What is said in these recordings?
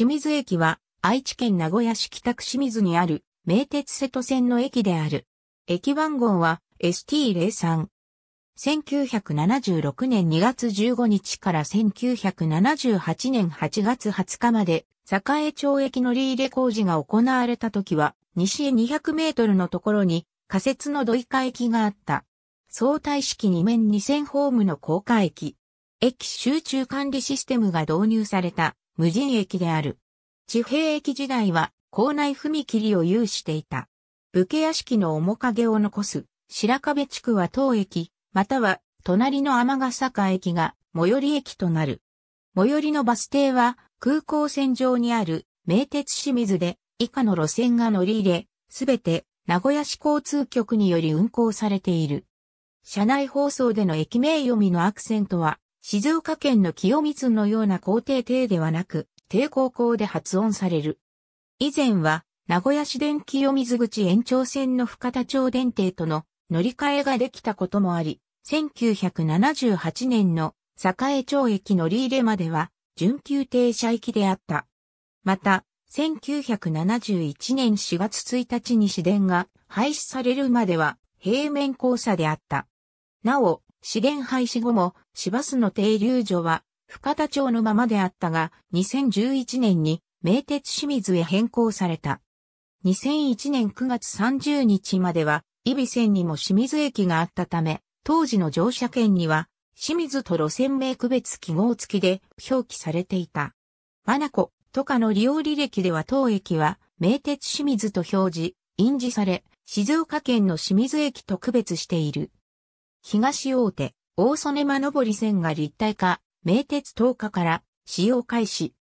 清水駅は愛知県名古屋市北区清水にある名鉄瀬戸線の駅である。駅番号は ST03。1976年2月15日から1978年8月20日まで、栄町駅乗り入れ工事が行われた時は、西へ200メートルのところに仮設のTOICA駅があった。相対式2面2000ホームの高架駅。駅集中管理システムが導入された無人駅である。地平駅時代は構内踏切を有していた。武家屋敷の面影を残す白壁地区は当駅、または隣の尼坂駅が最寄り駅となる。最寄りのバス停は空港線上にある名鉄清水で以下の路線が乗り入れ、すべて名古屋市交通局により運行されている。車内放送での駅名読みのアクセントは静岡県の清水のような高低低ではなく低高校で発音される。以前は名古屋市電清水口延長線の深田町電停との乗り換えができたこともあり、1978年の栄町駅乗り入れまでは準急停車駅であった。また、1971年4月1日に市電が廃止されるまでは平面交差であった。なお、市電廃止後も市バスの停留所は深田町のままであったが、2011年に名鉄清水へ変更された。2001年9月30日までは、揖斐線にも清水駅があったため、当時の乗車券には、清水と路線名区別記号付きで表記されていた。manacaとかの利用履歴では当駅は、名鉄清水と表示、印字され、静岡県の清水駅と区別している。東大手、大曽根間上り線が立体化、名鉄TOICAから使用開始。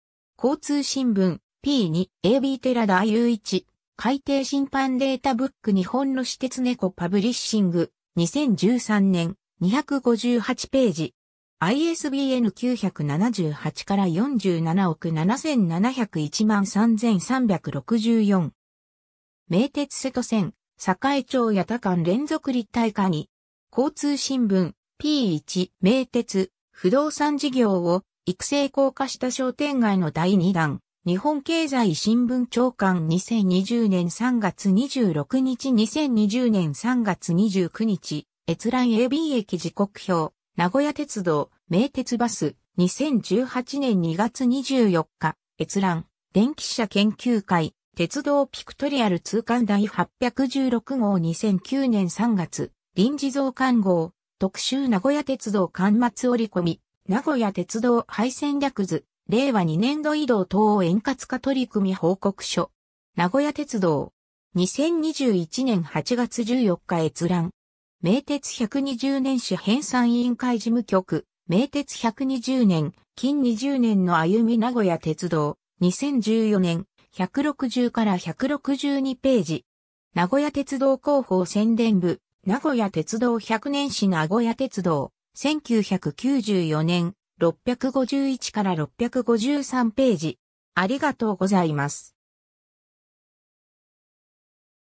交通新聞 P2 AB 寺田雄一改訂審判データブック日本の私鉄猫パブリッシング2013年258ページ ISBN 978から47億7701万3364名鉄瀬戸線栄町八田間連続立体化に交通新聞 P1 名鉄不動産事業を育成硬化した商店街の第2弾、日本経済新聞朝刊2020年3月26日、2020年3月29日、閲覧 AB 駅時刻表、名古屋鉄道、名鉄バス、2018年2月24日、閲覧、電気車研究会、鉄道ピクトリアル通貫第816号2009年3月、臨時増刊号、特集名古屋鉄道巻末折り込み、名古屋鉄道廃線略図、令和2年度移動等円滑化取り組み報告書。名古屋鉄道、2021年8月14日閲覧。名鉄120年史編纂委員会事務局、名鉄120年、近20年の歩み名古屋鉄道、2014年、160から162ページ。名古屋鉄道広報宣伝部、名古屋鉄道100年史名古屋鉄道。1994年651から653ページ。ありがとうございます。